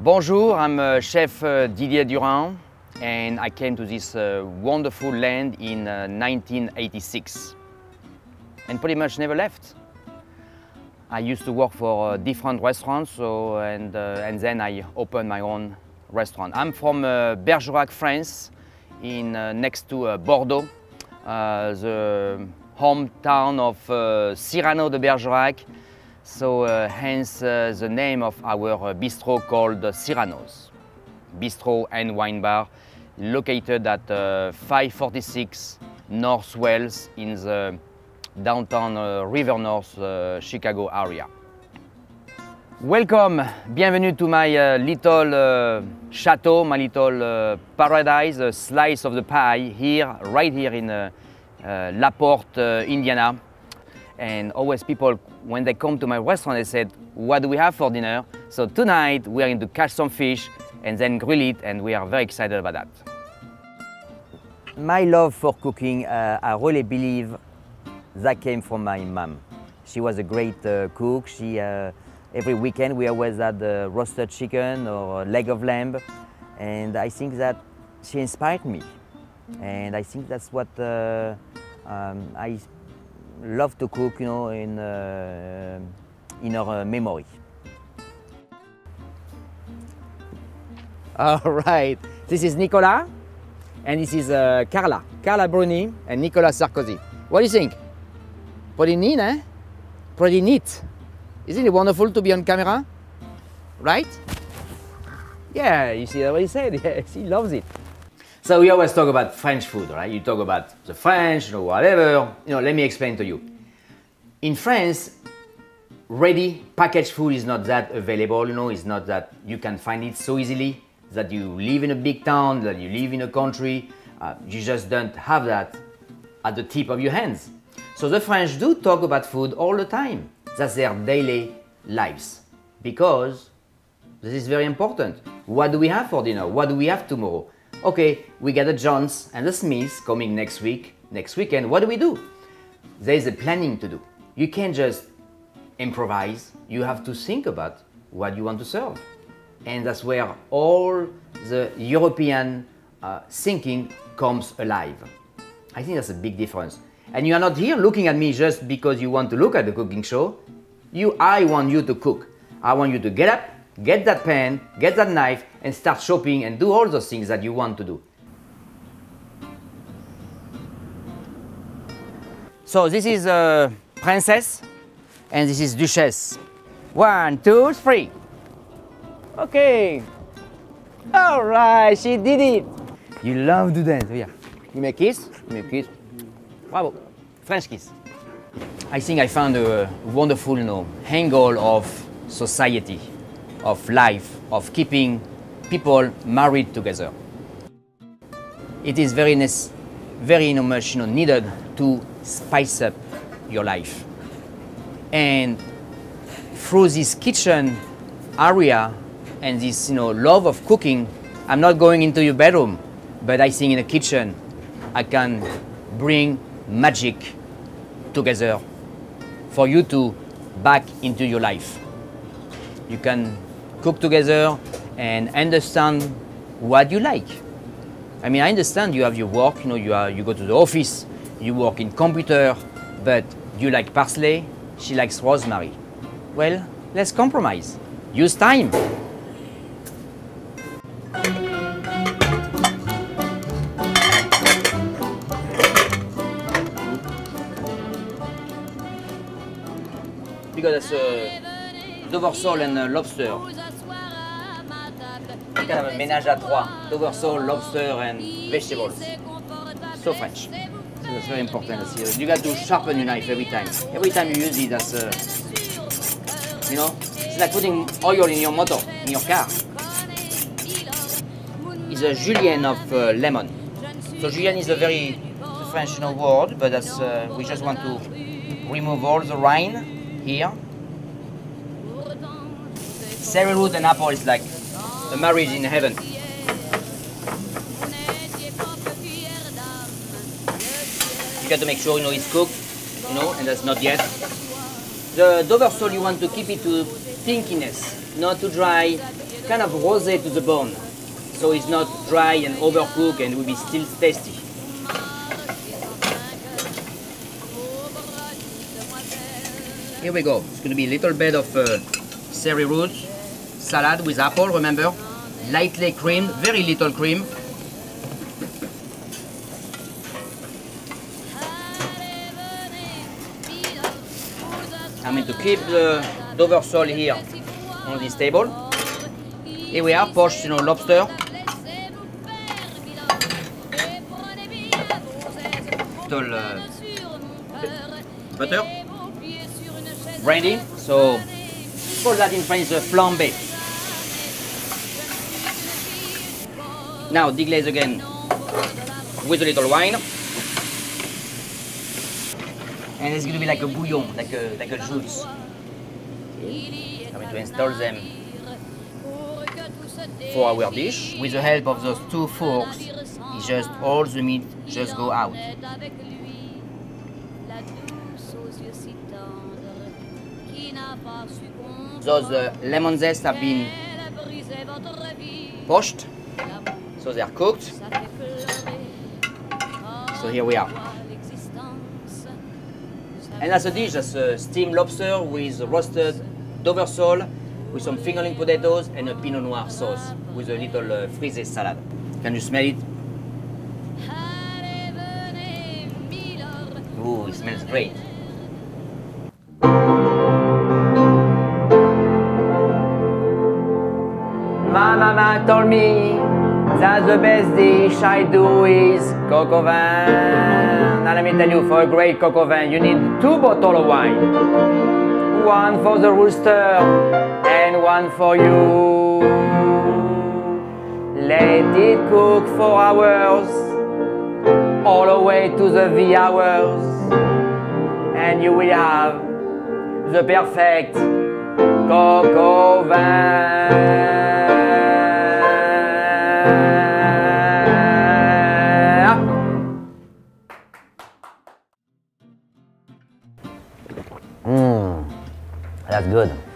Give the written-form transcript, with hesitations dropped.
Bonjour, I'm Chef Didier Durand, and I came to this wonderful land in 1986 and pretty much never left. I used to work for different restaurants, and then I opened my own restaurant. I'm from Bergerac, France, in next to Bordeaux, the hometown of Cyrano de Bergerac. So hence the name of our bistro called Cyrano's. Bistro and wine bar located at 546 North Wells in the downtown River North, Chicago area. Welcome, bienvenue to my little chateau, my little paradise, a slice of the pie here, right here in La Porte, Indiana. And always people, when they come to my restaurant, they said, what do we have for dinner? So tonight we are going to catch some fish and then grill it, and we are very excited about that. My love for cooking, I really believe that came from my mom. She was a great cook. She, every weekend we always had roasted chicken or a leg of lamb, and I think that she inspired me. And I think that's what I love to cook, you know, in our memory. All right, this is Nicolas, and this is Carla. Carla Bruni and Nicolas Sarkozy. What do you think? Pretty neat, eh? Pretty neat. Isn't it wonderful to be on camera? Right? Yeah, you see what he said? Yes, he loves it. So we always talk about French food, right? You talk about the French or whatever. You know, let me explain to you. In France, ready packaged food is not that available, you know, it's not that you can find it so easily, that you live in a big town, that you live in a country. You just don't have that at the tip of your hands. So the French do talk about food all the time. That's their daily lives, because this is very important. What do we have for dinner? What do we have tomorrow? Okay, we got the Johns and the Smiths coming next week, next weekend. What do? There is a planning to do. You can't just improvise. You have to think about what you want to serve. And that's where all the European thinking comes alive. I think that's a big difference. And you are not here looking at me just because you want to look at the cooking show. I want you to cook. I want you to get up, get that pen, get that knife, and start shopping and do all those things that you want to do. So this is Princess, and this is Duchesse. 1, 2, 3. Okay. All right, she did it. You love to dance, yeah. Give me a kiss, give me a kiss. Bravo, French kiss. I think I found a wonderful, you know, angle of society, of life, of keeping people married together. It is very much, you know, needed to spice up your life. And through this kitchen area and this, you know, love of cooking, I'm not going into your bedroom, but I think in the kitchen I can bring magic together for you to back into your life. You can cook together and understand what you like. I mean, I understand you have your work, you know, you go to the office, you work in computer, but you like parsley, she likes rosemary. Well, let's compromise. Use time. Because that's Dover sole and lobster. You can have a ménage à trois. Dover sole, lobster, and vegetables. So French. So that's very important. You got to sharpen your knife every time. Every time you use it, that's, you know, it's like putting oil in your motor, in your car. It's a julienne of lemon. So julienne is a very French, you know, word, but that's, we just want to remove all the rind here. Celery root and apple is like a marriage in heaven. You got to make sure, you know, it's cooked, you know, and that's not yet. The Dover sole, you want to keep it to pinkiness, not too dry, kind of rosé to the bone, so it's not dry and overcooked and will be still tasty. Here we go. It's going to be a little bit of celery root salad with apple, remember? Lightly creamed, very little cream. I mean, to keep the Dover sole here on this table. Here we are, poached, you know, lobster. Little butter, brandy. So call that in French the flambé. Now deglaze again with a little wine. And it's gonna be like a bouillon, like a juice. I'm going to install them for our dish. With the help of those two forks, just all the meat just go out. Those lemon zest have been poached, so they are cooked. So here we are. And as a dish, that's a steamed lobster with roasted Dover sole, with some fingerling potatoes and a Pinot Noir sauce with a little frisée salad. Can you smell it? Ooh, it smells great. My mama told me that the best dish I do is coq au vin. Now let me tell you, for a great coq au vin, you need 2 bottles of wine. One for the rooster and one for you. Let it cook for hours, all the way to the wee hours. And you will have the perfect coq au vin. That's good.